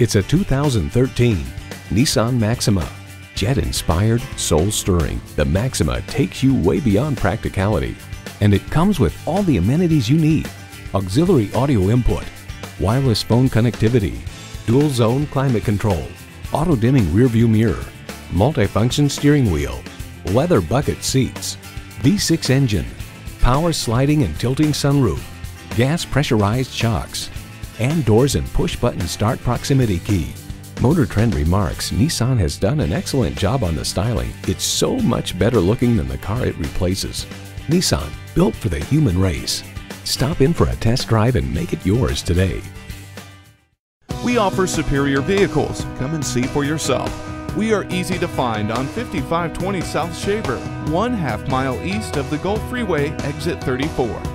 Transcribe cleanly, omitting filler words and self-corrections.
It's a 2013 Nissan Maxima. Jet-inspired, soul-stirring, the Maxima takes you way beyond practicality. And it comes with all the amenities you need. Auxiliary audio input, wireless phone connectivity, dual-zone climate control, auto-dimming rearview mirror, multifunction steering wheel, leather bucket seats, V6 engine, power sliding and tilting sunroof, gas pressurized shocks, and doors and push-button start proximity key. Motor Trend remarks, Nissan has done an excellent job on the styling. It's so much better looking than the car it replaces. Nissan, built for the human race. Stop in for a test drive and make it yours today. We offer superior vehicles. Come and see for yourself. We are easy to find on 5520 South Shaver, 1/2 mile east of the Gulf Freeway, exit 34.